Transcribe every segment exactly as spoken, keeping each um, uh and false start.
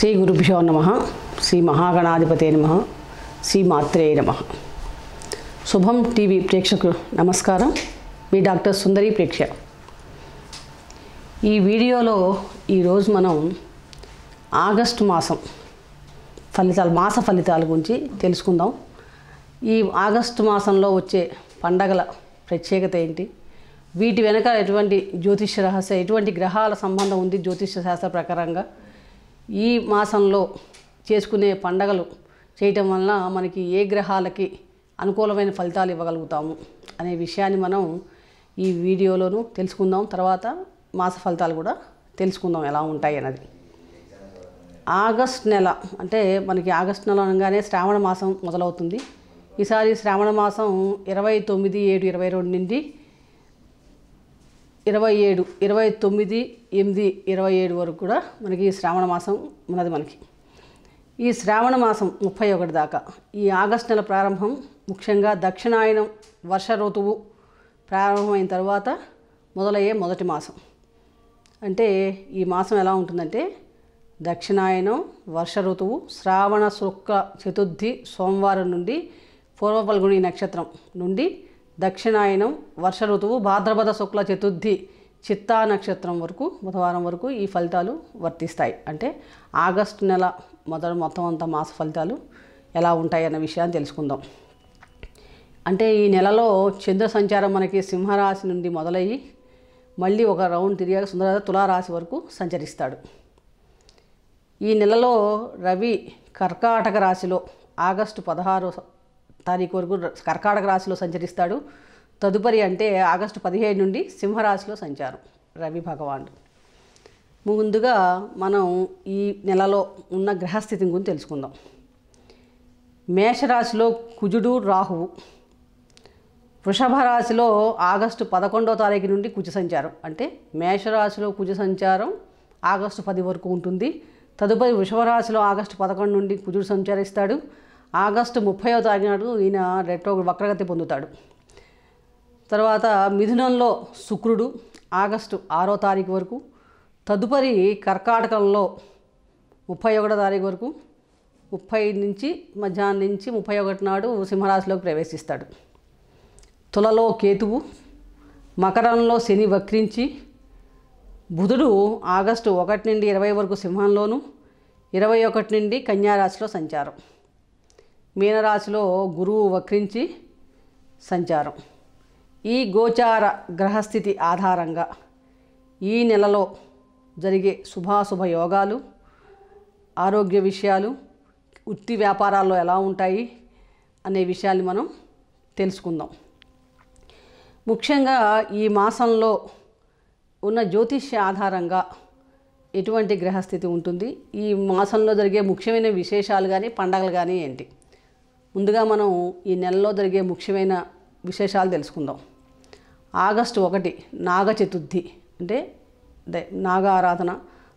श्री गुरुभ्यो नमः। श्री महागणाधिपते नमः। श्री मात्रे नमः। शुभम टीवी प्रेक्षकुलु नमस्कारम। मी डाक्टर सुंदरी प्रेक्ष्य। ई वीडियोलो ई रोज मनम आगस्ट मासम फलिताल मास फलिताल गुరించి తెలుసుకుందాం। ఈ ఆగస్ట్ మాసంలో వచ్చే పండగల ప్రత్యేకత ఏంటి, వీటి వెనుక ఎటువంటి జ్యోతిష రహస్య ఎటువంటి గ్రహాల సంబంధం ఉంది, జ్యోతిష శాస్త్ర ప్రకారంగా ఈ మాసంలో చేసుకునే పండగలు చేయడం వలన మనకి ఏ గ్రహాలకి అనుకూలమైన ఫలితాలు ఇవ్వగలుగుతాము అనే విషయాన్ని మనం ఈ వీడియోలోను తెలుసుకుందాం। తర్వాత మాస ఫలితాలు కూడా తెలుసుకుందాం ఎలా ఉంటాయి అనేది। ఆగస్ట్ నెల అంటే మనకి ఆగస్ట్ నెల అనగానే శ్రావణ మాసం మొదలవుతుంది। ఈసారి శ్రావణ మాసం ఇరవై తొమ్మిది ఏడు ఇరవై రెండు నుండి ఇరవై ఏడు ఇరవై తొమ్మిది ఎనిమిది ఇరవై ఏడు వరకు కూడా మనకి శ్రావణ మాసం ఉన్నది। మనకి ఈ శ్రావణ మాసం ముప్పై ఒకటి దాకా ఈ ఆగస్టు నెల ప్రారంభం ముఖ్యంగా దక్షిణాయనం వర్ష ఋతువు ప్రారంభమైన తర్వాత మొదలయ్యే మొదటి మాసం। అంటే ఈ మాసం ఎలా ఉంటుందంటే దక్షిణాయనం వర్ష ఋతువు శ్రావణ శుక్ల చతుర్థి సోమవారం నుండి పూర్వ ఫల్గుణి నక్షత్రం నుండి దక్షిణాయనం వర్ష ఋతువు భాద్రపద శుక్ల చతుర్థి చిత్తా నక్షత్రం వరకు బుధవారం వరకు ఈ ఫలితాలు వర్తిస్తాయి। అంటే ఆగస్టు నెల మొదటి మొత్తం అంతా మాస ఫలితాలు ఎలా ఉంటాయి అన్న విషయాన్ని తెలుసుకుందాం। అంటే ఈ నెలలో చంద్ర సంచారం మనకి సింహరాశి నుండి మొదలయ్యి మళ్ళీ ఒక రౌండ్ తిరిగి సుందర తులారాశి వరకు సంచరిస్తాడు। ఈ నెలలో రవి కర్కాటక రాశిలో ఆగస్టు పదహారో తారీఖు వరకు కర్కాటక రాశిలో సంచరిస్తాడు। తదుపరి అంటే ఆగస్టు పదిహేడు నుండి సింహరాశిలో సంచారం రవి భగవానుడు। ముందుగా మనం ఈ నెలలో ఉన్న గ్రహస్థితిని గురించి తెలుసుకుందాం। మేషరాశిలో కుజుడు రాహువు, వృషభ రాశిలో ఆగస్టు పదకొండో తారీఖు నుండి కుజ సంచారం, అంటే మేషరాశిలో కుజ సంచారం ఆగస్టు పది వరకు ఉంటుంది। తదుపరి వృషభరాశిలో ఆగస్టు పదకొండు నుండి కుజుడు సంచరిస్తాడు। ఆగస్టు ముప్పైవ తారీఖు నాడు ఈయన రెట్రో వక్రగతి పొందుతాడు। తర్వాత మిథునంలో శుక్రుడు ఆగస్టు ఆరో తారీఖు వరకు, తదుపరి కర్కాటకంలో ముప్పై ఒకటో తారీఖు వరకు, ముప్పై నుంచి మధ్యాహ్నం నుంచి ముప్పై ఒకటి నాడు సింహరాశిలోకి ప్రవేశిస్తాడు। తులలో కేతువు, మకరంలో శని వక్రించి, బుధుడు ఆగస్టు ఒకటి నుండి ఇరవై వరకు సింహంలోను, ఇరవై ఒకటి నుండి కన్యారాశిలో సంచారం, మీనరాశిలో గురువు వక్రించి సంచారం। ఈ గోచార గ్రహస్థితి ఆధారంగా ఈ నెలలో జరిగే శుభాశుభ యోగాలు, ఆరోగ్య విషయాలు, వృత్తి వ్యాపారాల్లో ఎలా ఉంటాయి అనే విషయాన్ని మనం తెలుసుకుందాం। ముఖ్యంగా ఈ మాసంలో ఉన్న జ్యోతిష్య ఆధారంగా ఎటువంటి గ్రహస్థితి ఉంటుంది, ఈ మాసంలో జరిగే ముఖ్యమైన విశేషాలు కానీ పండగలు కానీ ఏంటి, ముందుగా మనం ఈ నెలలో జరిగే ముఖ్యమైన విశేషాలు తెలుసుకుందాం। ఆగస్టు ఒకటి నాగ చతుర్థి, అంటే నాగ ఆరాధన,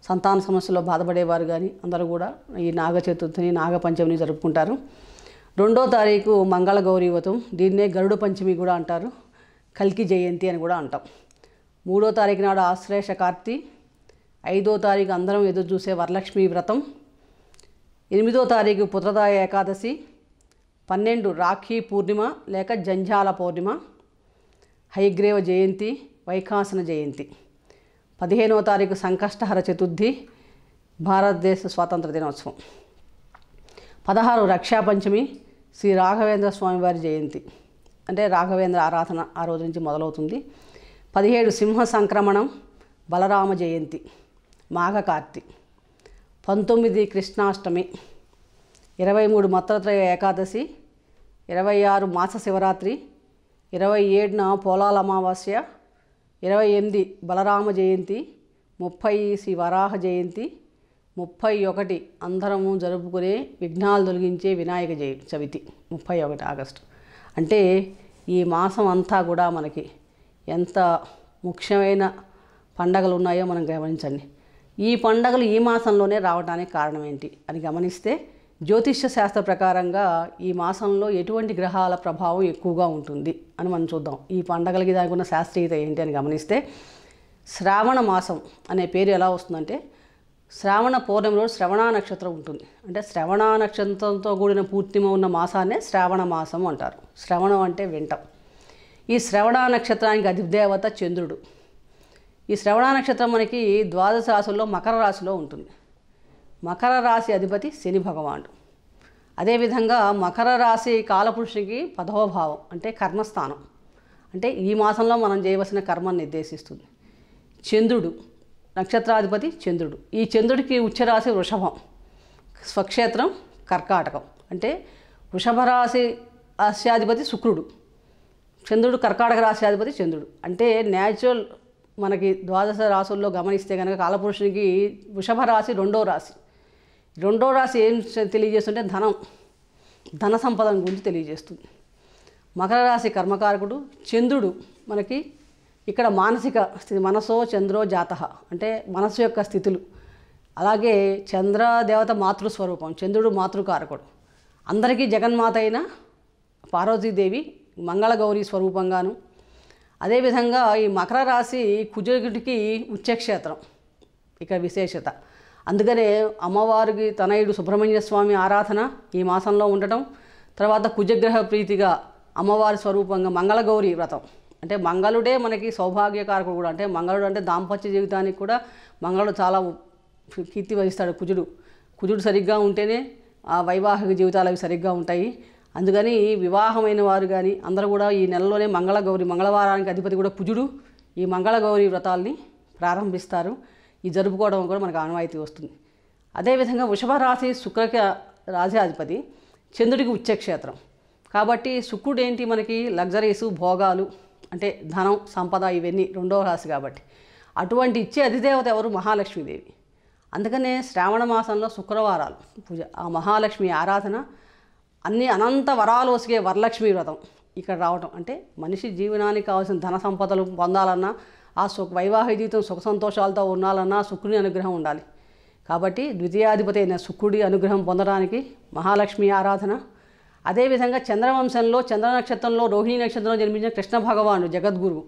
సంతాన సమస్యలో బాధపడేవారు కానీ అందరూ కూడా ఈ నాగ చతుర్థిని నాగ పంచమిని జరుపుకుంటారు। రెండో తారీఖు మంగళ గౌరీ వ్రతం, దీన్నే గరుడ పంచమి కూడా అంటారు, కల్కి జయంతి అని కూడా అంటాం। మూడో తారీఖు నాడు ఆశ్లేష కార్తీ, ఐదో తారీఖు అందరం ఎదురు చూసే వరలక్ష్మి వ్రతం, ఎనిమిదో తారీఖు పుత్రదాయ ఏకాదశి, పన్నెండు రాఖీ పూర్ణిమ లేక జంజాల పౌర్ణిమ, హయగ్రీవ జయంతి, వైఖాసన జయంతి, పదిహేనవ తారీఖు సంకష్టహర చతుర్థి, భారతదేశ స్వాతంత్ర దినోత్సవం, పదహారు రక్షాపంచమి, శ్రీ రాఘవేంద్ర స్వామివారి జయంతి, అంటే రాఘవేంద్ర ఆరాధన ఆ రోజు నుంచి మొదలవుతుంది, పదిహేడు సింహ సంక్రమణం, బలరామ జయంతి, మాఘ కార్తీ, పంతొమ్మిది కృష్ణాష్టమి, ఇరవై మూడు మత్రత్రయ ఏకాదశి, ఇరవై ఆరు మాస శివరాత్రి, ఇరవై ఏడున పోలాల అమావాస్య, ఇరవై ఎనిమిది బలరామ జయంతి, ముప్పై శ్రీ వరాహ జయంతి, ముప్పై ఒకటి అందరము జరుపుకునే విఘ్నాలు తొలగించే వినాయక జయ చవితి ముప్పై ఒకటి ఆగస్టు। అంటే ఈ మాసం అంతా కూడా మనకి ఎంత ముఖ్యమైన పండగలు ఉన్నాయో మనం గమనించండి। ఈ పండగలు ఈ మాసంలోనే రావడానికి కారణం ఏంటి అని గమనిస్తే జ్యోతిష్య శాస్త్ర ప్రకారంగా ఈ మాసంలో ఎటువంటి గ్రహాల ప్రభావం ఎక్కువగా ఉంటుంది అని మనం చూద్దాం। ఈ పండగలకి దానికి ఉన్న శాస్త్రీయత ఏంటి అని గమనిస్తే శ్రావణ మాసం అనే పేరు ఎలా వస్తుందంటే శ్రావణ పూర్ణిమ రోజు శ్రవణ నక్షత్రం ఉంటుంది. అంటే శ్రవణ నక్షత్రంతో కూడిన పూర్ణిమ ఉన్న మాసాన్నే శ్రావణ మాసం అంటారు. శ్రవణం అంటే వింటం. ఈ శ్రవణ నక్షత్రానికి అధిదేవత చంద్రుడు. ఈ శ్రవణ నక్షత్రం మనకి ద్వాదశ రాశుల్లో మకర రాశిలో ఉంటుంది. మకర రాశి అధిపతి శని భగవానుడు. అదేవిధంగా మకర రాశి కాలపురుషునికి పదవ భావం అంటే కర్మస్థానం. అంటే ఈ మాసంలో మనం చేయవలసిన కర్మను నిర్దేశిస్తుంది. చంద్రుడు నక్షత్రాధిపతి చంద్రుడు. ఈ చంద్రుడికి ఉచ్చరాశి వృషభం, స్వక్షేత్రం కర్కాటకం. అంటే వృషభరాశి రాశ్యాధిపతి శుక్రుడు, చంద్రుడు కర్కాటక రాశ్యాధిపతి చంద్రుడు. అంటే న్యాచురల్ మనకి ద్వాదశ రాశుల్లో గమనిస్తే కనుక కాలపురుషునికి వృషభరాశి రెండో రాశి. రెండో రాశి ఏం తెలియజేస్తుంటే ధనం, ధన సంపదను గురించి తెలియజేస్తుంది. మకర రాశి కర్మకారకుడు చంద్రుడు. మనకి ఇక్కడ మానసిక స్థితి, మనసో చంద్రో జాత అంటే మనసు యొక్క స్థితులు. అలాగే చంద్ర దేవత మాతృస్వరూపం, చంద్రుడు మాతృకారకుడు. అందరికీ జగన్మాత అయిన పార్వతీదేవి మంగళగౌరీ స్వరూపంగాను. అదేవిధంగా ఈ మకర రాశి కుజుడికి ఉచ్చక్షేత్రం, ఇక విశేషత. అందుకనే అమ్మవారికి తనయుడు సుబ్రహ్మణ్య స్వామి ఆరాధన ఈ మాసంలో ఉండటం, తర్వాత కుజగ్రహ ప్రీతిగా అమ్మవారి స్వరూపంగా మంగళగౌరీ వ్రతం. అంటే మంగళుడే మనకి సౌభాగ్యకారకుడు కూడా. అంటే మంగళుడు అంటే దాంపత్య జీవితానికి కూడా మంగళుడు చాలా కీర్తి వహిస్తాడు. కుజుడు కుజుడు సరిగ్గా ఉంటేనే ఆ వైవాహిక జీవితాలు అవి సరిగ్గా ఉంటాయి. అందుకని వివాహమైన వారు కానీ అందరూ కూడా ఈ నెలలోనే మంగళగౌరి, మంగళవారానికి అధిపతి కూడా కుజుడు, ఈ మంగళగౌరి వ్రతాల్ని ప్రారంభిస్తారు. ఈ జరుపుకోవడం కూడా మనకు ఆనవాయితీ వస్తుంది. అదేవిధంగా వృషభరాశి శుక్రక రాశ్యాధిపతి చంద్రుడికి ఉచ్చక్షేత్రం కాబట్టి శుక్రుడు ఏంటి మనకి లగ్జరీసు, భోగాలు అంటే ధనం, సంపద, ఇవన్నీ రెండవ రాశి కాబట్టి. అటువంటి ఇచ్చే అధిదేవత ఎవరు? మహాలక్ష్మీదేవి. అందుకనే శ్రావణ మాసంలో శుక్రవారాలు పూజ, ఆ మహాలక్ష్మి ఆరాధన, అన్ని అనంత వరాలు వసిగే వరలక్ష్మి వ్రతం ఇక్కడ రావటం. అంటే మనిషి జీవనానికి కావాల్సిన ధన సంపదలు పొందాలన్నా, ఆ సు వైవాహిక జీవితం సుఖ సంతోషాలతో ఉండాలన్నా శుక్రుని అనుగ్రహం ఉండాలి. కాబట్టి ద్వితీయాధిపతి అయిన శుక్రుడి అనుగ్రహం పొందడానికి మహాలక్ష్మి ఆరాధన. అదేవిధంగా చంద్రవంశంలో చంద్ర నక్షత్రంలో రోహిణీ నక్షత్రంలో జన్మించిన కృష్ణ భగవానుడు జగద్గురువు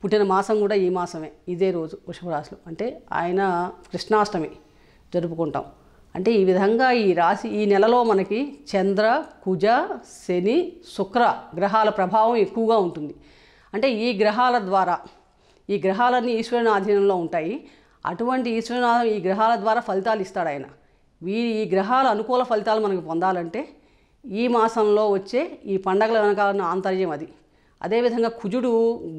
పుట్టిన మాసం కూడా ఈ మాసమే, ఇదే రోజు వృషభరాశిలో. అంటే ఆయన కృష్ణాష్టమి జరుపుకుంటాం. అంటే ఈ విధంగా ఈ రాశి ఈ నెలలో మనకి చంద్ర, కుజ, శని, శుక్ర గ్రహాల ప్రభావం ఎక్కువగా ఉంటుంది. అంటే ఈ గ్రహాల ద్వారా ఈ గ్రహాలన్నీ ఈశ్వరుని ఆధీనంలో ఉంటాయి. అటువంటి ఈశ్వరుని ఈ గ్రహాల ద్వారా ఫలితాలు ఇస్తాడు ఆయన. వీ ఈ గ్రహాల అనుకూల ఫలితాలు మనకు పొందాలంటే ఈ మాసంలో వచ్చే ఈ పండగల వెనకాలన్న ఆంతర్యం అది. అదేవిధంగా కుజుడు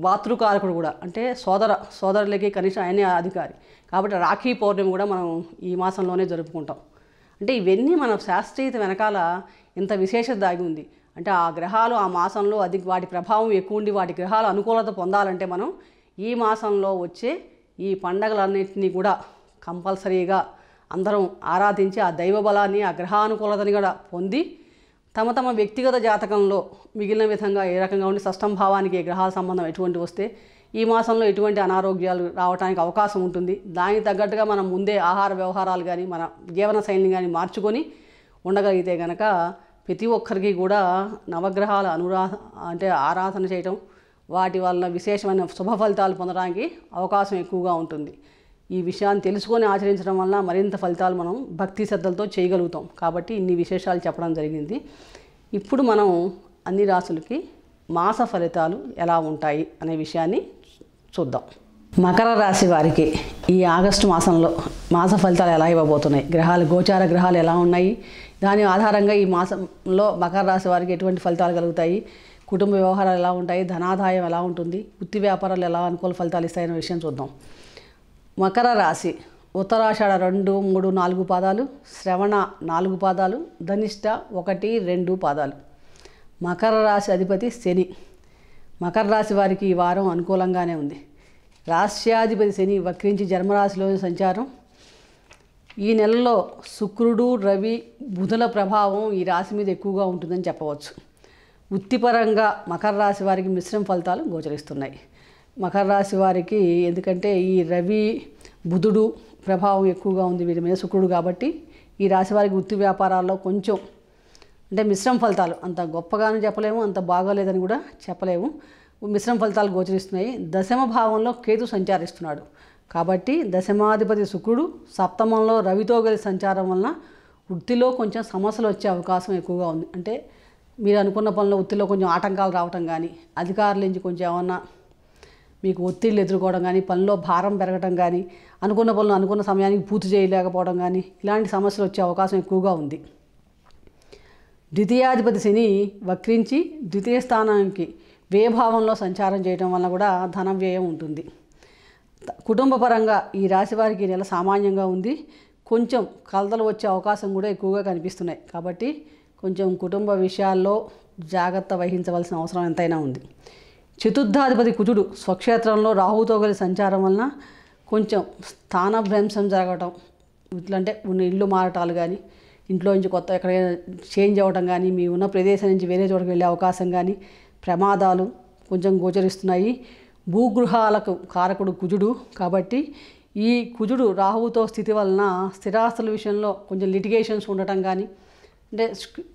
మాతృకారకుడు కూడా. అంటే సోదర సోదరులకి కనీసం ఆయనే అధికారి కాబట్టి రాఖీ పౌర్ణమి కూడా మనం ఈ మాసంలోనే జరుపుకుంటాం. అంటే ఇవన్నీ మన శాస్త్రీయత వెనకాల ఇంత విశేషత దాగి ఉంది. అంటే ఆ గ్రహాలు ఆ మాసంలో అది వాటి ప్రభావం ఎక్కువ ఉండి వాటి గ్రహాల అనుకూలత పొందాలంటే మనం ఈ మాసంలో వచ్చే ఈ పండగలన్నింటినీ కూడా కంపల్సరీగా అందరం ఆరాధించి ఆ దైవ బలాన్ని, ఆ గ్రహానుకూలతని కూడా పొంది తమ తమ వ్యక్తిగత జాతకంలో మిగిలిన విధంగా ఏ రకంగా ఉండి షష్టం భావానికి ఏ గ్రహాల సంబంధం ఎటువంటి వస్తే ఈ మాసంలో ఎటువంటి అనారోగ్యాలు రావడానికి అవకాశం ఉంటుంది, దానికి తగ్గట్టుగా మనం ముందే ఆహార వ్యవహారాలు కానీ మన జీవన శైలిని కానీ మార్చుకొని ఉండగలిగితే కనుక ప్రతి ఒక్కరికి కూడా నవగ్రహాల అనురా అంటే ఆరాధన చేయటం, వాటి వలన విశేషమైన శుభ ఫలితాలు పొందడానికి అవకాశం ఎక్కువగా ఉంటుంది. ఈ విషయాన్ని తెలుసుకొని ఆచరించడం వల్ల మరింత ఫలితాలు మనం భక్తి శ్రద్ధలతో చేయగలుగుతాం. కాబట్టి ఇన్ని విశేషాలు చెప్పడం జరిగింది. ఇప్పుడు మనం అన్ని రాశులకి మాస ఫలితాలు ఎలా ఉంటాయి అనే విషయాన్ని చూద్దాం. మకర రాశి వారికి ఈ ఆగస్టు మాసంలో మాస ఫలితాలు ఎలా ఇవ్వబోతున్నాయి, గ్రహాలు గోచార గ్రహాలు ఎలా ఉన్నాయి, దాని ఆధారంగా ఈ మాసంలో మకర రాశి వారికి ఎటువంటి ఫలితాలు కలుగుతాయి, కుటుంబ వ్యవహారాలు ఎలా ఉంటాయి, ధనాదాయం ఎలా ఉంటుంది, వృత్తి వ్యాపారాలు ఎలా అనుకూల ఫలితాలు ఇస్తాయనే విషయం చూద్దాం. మకర రాశి ఉత్తరాషాఢ రెండు మూడు నాలుగు పాదాలు, శ్రవణ నాలుగు పాదాలు, ధనిష్ట ఒకటి రెండు పాదాలు. మకర రాశి అధిపతి శని. మకర రాశి వారికి ఈ వారం అనుకూలంగానే ఉంది. రాశ్యాధిపతి శని వక్రించి జన్మరాశిలోని సంచారం. ఈ నెలలో శుక్రుడు, రవి, బుధుల ప్రభావం ఈ రాశి మీద ఎక్కువగా ఉంటుందని చెప్పవచ్చు. వృత్తిపరంగా మకర రాశి వారికి మిశ్రమ ఫలితాలు గోచరిస్తున్నాయి. మకర రాశి వారికి ఎందుకంటే ఈ రవి బుధుడు ప్రభావం ఎక్కువగా ఉంది వీరి మీద, శుక్రుడు కాబట్టి ఈ రాశి వారికి వృత్తి వ్యాపారాల్లో కొంచెం అంటే మిశ్రమ ఫలితాలు, అంత గొప్పగాను చెప్పలేము, అంత బాగోలేదని కూడా చెప్పలేము, మిశ్రమ ఫలితాలు గోచరిస్తున్నాయి. దశమ భావంలో కేతు సంచరిస్తున్నాడు. కాబట్టి దశమాధిపతి శుక్రుడు సప్తమంలో రవితో గల సంచారం వలన వృత్తిలో కొంచెం సమస్యలు వచ్చే అవకాశం ఎక్కువగా ఉంది. అంటే మీరు అనుకున్న పనుల వృత్తిలో కొంచెం ఆటంకాలు రావటం కానీ, అధికారుల నుంచి కొంచెం ఏమన్నా మీకు ఒత్తిళ్ళు ఎదుర్కోవడం కానీ, పనిలో భారం పెరగడం కానీ, అనుకున్న పనులు అనుకున్న సమయానికి పూర్తి చేయలేకపోవడం కానీ, ఇలాంటి సమస్యలు వచ్చే అవకాశం ఎక్కువగా ఉంది. ద్వితీయాధిపతి శని వక్రించి ద్వితీయ స్థానానికి వ్యయభావంలో సంచారం చేయడం వల్ల కూడా ధన వ్యయం ఉంటుంది. కుటుంబపరంగా ఈ రాశి వారికి నెల సామాన్యంగా ఉంది. కొంచెం కలతలు వచ్చే అవకాశం కూడా ఎక్కువగా కనిపిస్తున్నాయి. కాబట్టి కొంచెం కుటుంబ విషయాల్లో జాగ్రత్త వహించవలసిన అవసరం ఎంతైనా ఉంది. చతుర్థాధిపతి కుజుడు స్వక్షేత్రంలో రాహుతో కలిసి సంచారం వలన కొంచెం స్థానభ్రంశం జరగటం, ఇట్లంటే ఉన్న ఇల్లు మారటాలు కానీ, ఇంట్లో నుంచి కొత్త ఎక్కడైనా చేంజ్ అవ్వడం కానీ, మీ ఉన్న ప్రదేశం నుంచి వేరే చోటకి వెళ్ళే అవకాశం కానీ, ప్రమాదాలు కొంచెం గోచరిస్తున్నాయి. భూగృహాలకు కారకుడు కుజుడు. కాబట్టి ఈ కుజుడు రాహువుతో స్థితి వలన స్థిరాస్తుల విషయంలో కొంచెం లిటిగేషన్స్ ఉండటం కానీ, అంటే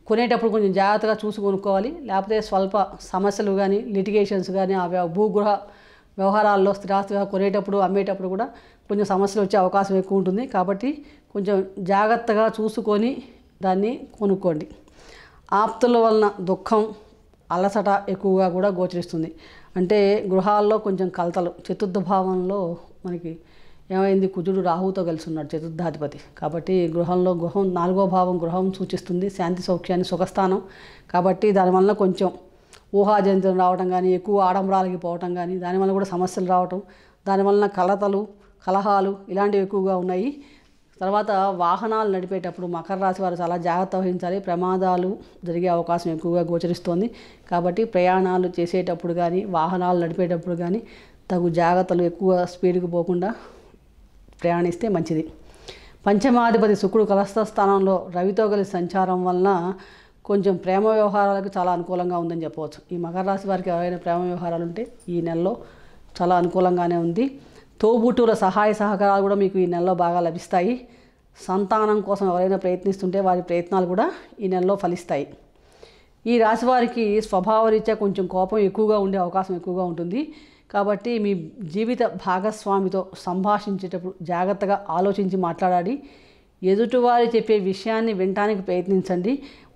కొనేటప్పుడు కొంచెం జాగ్రత్తగా చూసి కొనుక్కోవాలి. లేకపోతే స్వల్ప సమస్యలు కానీ, లిటిగేషన్స్ కానీ, ఆ భూగృహ వ్యవహారాల్లో స్థిరాస్తుగా కొనేటప్పుడు అమ్మేటప్పుడు కూడా కొంచెం సమస్యలు వచ్చే అవకాశం ఎక్కువ ఉంటుంది. కాబట్టి కొంచెం జాగ్రత్తగా చూసుకొని దాన్ని కొనుక్కోండి. ఆప్తుల వలన దుఃఖం, అలసట ఎక్కువగా కూడా గోచరిస్తుంది. అంటే గృహాల్లో కొంచెం కలతలు. చతుర్థ భావంలో మనకి ఏమైంది, కుజుడు రాహుతో కలిసి ఉన్నాడు చతుర్థాధిపతి. కాబట్టి గృహంలో గృహం నాలుగో భావం గృహం సూచిస్తుంది, శాంతి సౌఖ్యాన్ని సుఖస్థానం. కాబట్టి దానివల్ల కొంచెం ఊహాజంతులు రావడం కానీ, ఎక్కువ ఆడంబరాలకి పోవటం కానీ, దానివల్ల కూడా సమస్యలు రావటం, దానివల్ల కలతలు కలహాలు ఇలాంటివి ఎక్కువగా ఉన్నాయి. తర్వాత వాహనాలు నడిపేటప్పుడు మకర రాశి వారు చాలా జాగ్రత్త వహించాలి. ప్రమాదాలు జరిగే అవకాశం ఎక్కువగా గోచరిస్తోంది. కాబట్టి ప్రయాణాలు చేసేటప్పుడు కానీ, వాహనాలు నడిపేటప్పుడు కానీ తగు జాగ్రత్తలు, ఎక్కువ స్పీడ్కి పోకుండా ప్రయాణిస్తే మంచిది. పంచమాధిపతి శుక్రుడు కలస్త స్థానంలో రవితో కలిసి సంచారం వలన కొంచెం ప్రేమ వ్యవహారాలకు చాలా అనుకూలంగా ఉందని చెప్పవచ్చు. ఈ మకర రాశి వారికి ఎవరైనా ప్రేమ వ్యవహారాలు ఉంటే ఈ నెలలో చాలా అనుకూలంగానే ఉంది. తోబుట్టువుల సహాయ సహకారాలు కూడా మీకు ఈ నెలలో బాగా లభిస్తాయి. సంతానం కోసం ఎవరైనా ప్రయత్నిస్తుంటే వారి ప్రయత్నాలు కూడా ఈ నెలలో ఫలిస్తాయి. ఈ రాశి వారికి స్వభావరీత్యా కొంచెం కోపం ఎక్కువగా ఉండే అవకాశం ఎక్కువగా ఉంటుంది. కాబట్టి మీ జీవిత భాగస్వామితో సంభాషించేటప్పుడు జాగ్రత్తగా ఆలోచించి మాట్లాడాలి. ఎదుటివారు చెప్పే విషయాన్ని వినటానికి ప్రయత్నించండి.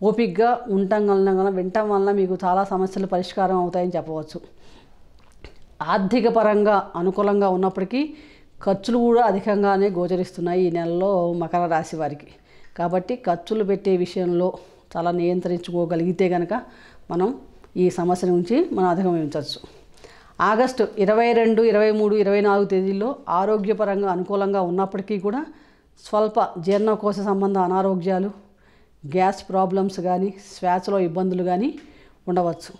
ఓపికగా ఉండటం వలన వినటం వలన మీకు చాలా సమస్యలు పరిష్కారం అవుతాయని చెప్పవచ్చు. ఆర్థిక పరంగా అనుకూలంగా ఉన్నప్పటికీ ఖర్చులు కూడా అధికంగానే గోచరిస్తున్నాయి ఈ నెలలో మకర రాశి వారికి. కాబట్టి ఖర్చులు పెట్టే విషయంలో చాలా నియంత్రించుకోగలిగితే కనుక మనం ఈ సమస్య నుంచి మనం అధిగమించవచ్చు. ఆగస్టు ఇరవై రెండు ఇరవై మూడు ఇరవై నాలుగు తేదీల్లో ఆరోగ్యపరంగా అనుకూలంగా ఉన్నప్పటికీ కూడా స్వల్ప జీర్ణకోశ సంబంధ అనారోగ్యాలు, గ్యాస్ ప్రాబ్లమ్స్ కానీ, శ్వాసలో ఇబ్బందులు కానీ ఉండవచ్చు.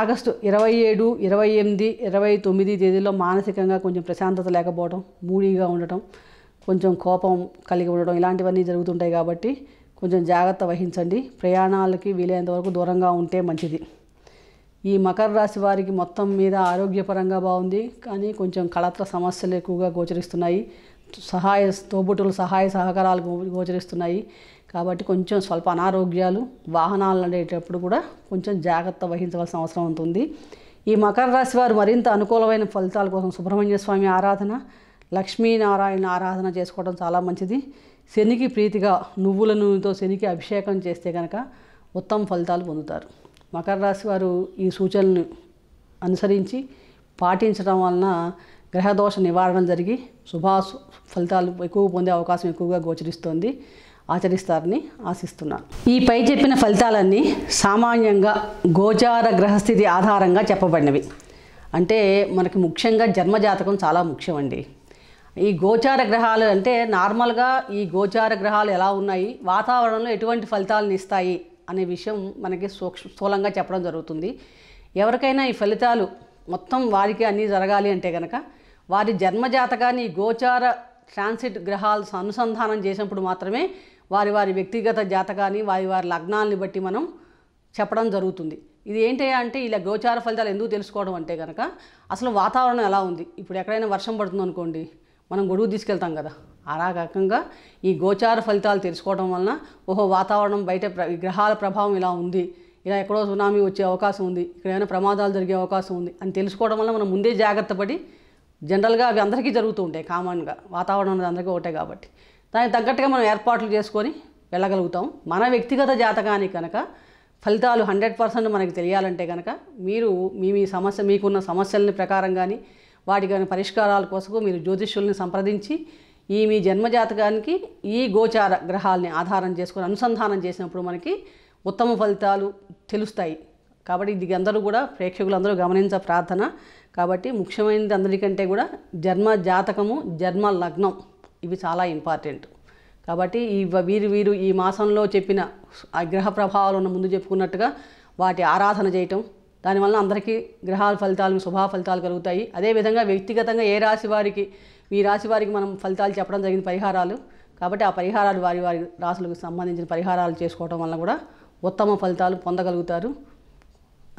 ఆగస్టు ఇరవై ఏడు ఇరవై ఎనిమిది ఇరవై తొమ్మిది తేదీల్లో మానసికంగా కొంచెం ప్రశాంతత లేకపోవడం, మూడీగా ఉండటం, కొంచెం కోపం కలిగి ఉండడం ఇలాంటివన్నీ జరుగుతుంటాయి. కాబట్టి కొంచెం జాగ్రత్త వహించండి. ప్రయాణాలకి వీలైనంత వరకు దూరంగా ఉంటే మంచిది. ఈ మకర రాశి వారికి మొత్తం మీద ఆరోగ్యపరంగా బాగుంది, కానీ కొంచెం కళత్ర సమస్యలు ఎక్కువగా గోచరిస్తున్నాయి. సహాయ తోబుట్టుల సహాయ సహకారాలు గోచరిస్తున్నాయి. కాబట్టి కొంచెం స్వల్ప అనారోగ్యాలు, వాహనాలు నడిచేటప్పుడు కూడా కొంచెం జాగ్రత్త వహించవలసిన అవసరం ఉంటుంది. ఈ మకర రాశి వారు మరింత అనుకూలమైన ఫలితాల కోసం సుబ్రహ్మణ్య స్వామి ఆరాధన, లక్ష్మీనారాయణ ఆరాధన చేసుకోవడం చాలా మంచిది. శనికి ప్రీతిగా నువ్వుల నూనెతో శనికి అభిషేకం చేస్తే కనుక ఉత్తమ ఫలితాలు పొందుతారు. మకర రాశి వారు ఈ సూచనలను అనుసరించి పాటించడం వలన గ్రహదోష నివారణ జరిగి శుభా ఫలితాలు ఎక్కువ పొందే అవకాశం ఎక్కువగా గోచరిస్తోంది. ఆచరిస్తారని ఆశిస్తున్నాను. ఈ పై చెప్పిన ఫలితాలన్నీ సామాన్యంగా గోచార గ్రహస్థితి ఆధారంగా చెప్పబడినవి. అంటే మనకి ముఖ్యంగా జన్మజాతకం చాలా ముఖ్యమండి. ఈ గోచార గ్రహాలు అంటే నార్మల్గా ఈ గోచార గ్రహాలు ఎలా ఉన్నాయి, వాతావరణంలో ఎటువంటి ఫలితాలను ఇస్తాయి అనే విషయం మనకి సూక్ష స్థూలంగా చెప్పడం జరుగుతుంది. ఎవరికైనా ఈ ఫలితాలు మొత్తం వారికి అన్నీ జరగాలి అంటే కనుక వారి జన్మజాతకాన్ని గోచార ట్రాన్సిట్ గ్రహాలు అనుసంధానం చేసినప్పుడు మాత్రమే వారి వారి వ్యక్తిగత జాతకాన్ని వారి వారి లగ్నాలని బట్టి మనం చెప్పడం జరుగుతుంది. ఇది ఏంటి అంటే ఇలా గోచార ఫలితాలు ఎందుకు తెలుసుకోవడం అంటే కనుక అసలు వాతావరణం ఎలా ఉంది. ఇప్పుడు ఎక్కడైనా వర్షం పడుతుంది అనుకోండి, మనం గొడుగు తీసుకెళ్తాం కదా, అలా కాకుండా ఈ గోచార ఫలితాలు తెలుసుకోవడం వలన ఓహో వాతావరణం బయట గ్రహాల ప్రభావం ఇలా ఉంది, ఇలా ఎక్కడో సునామీ వచ్చే అవకాశం ఉంది, ఇక్కడ ఏమైనా ప్రమాదాలు జరిగే అవకాశం ఉంది అని తెలుసుకోవడం వల్ల మనం ముందే జాగ్రత్త పడి జనరల్గా అవి అందరికీ జరుగుతూ ఉంటాయి కామన్గా వాతావరణం అనేది అందరికీ ఒకటే కాబట్టి దానికి తగ్గట్టుగా మనం ఏర్పాట్లు చేసుకొని వెళ్ళగలుగుతాం. మన వ్యక్తిగత జాతకాన్ని కనుక ఫలితాలు హండ్రెడ్ పర్సెంట్ మనకు తెలియాలంటే కనుక మీరు మీ మీ సమస్య మీకున్న సమస్యలని ప్రకారం కానీ వాటి కానీ పరిష్కారాల కోసం మీరు జ్యోతిష్యుల్ని సంప్రదించి ఈ మీ జన్మజాతకానికి ఈ గోచార గ్రహాలని ఆధారం చేసుకొని అనుసంధానం చేసినప్పుడు మనకి ఉత్తమ ఫలితాలు తెలుస్తాయి. కాబట్టి ఇది అందరూ కూడా ప్రేక్షకులందరూ గమనించ ప్రార్థన. కాబట్టి ముఖ్యమైనది అందరికంటే కూడా జన్మ జాతకము జన్మ లగ్నం ఇవి చాలా ఇంపార్టెంట్. కాబట్టి ఈ వీరు వీరు ఈ మాసంలో చెప్పిన ఆ గ్రహ ప్రభావాలు ఉన్న ముందు చెప్పుకున్నట్టుగా వాటి ఆరాధన చేయటం దానివల్ల అందరికీ గ్రహాల ఫలితాలు శుభ ఫలితాలు కలుగుతాయి. అదేవిధంగా వ్యక్తిగతంగా ఏ రాశి వారికి ఈ రాశి వారికి మనం ఫలితాలు చెప్పడం జరిగిన పరిహారాలు కాబట్టి ఆ పరిహారాలు వారి వారి రాశులకు సంబంధించిన పరిహారాలు చేసుకోవడం వల్ల కూడా ఉత్తమ ఫలితాలు పొందగలుగుతారు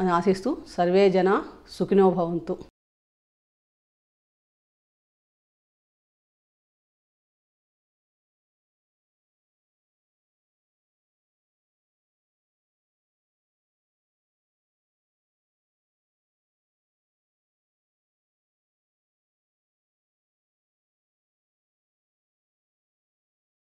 అని ఆశిస్తూ సర్వే జన సుఖినో భవంతు.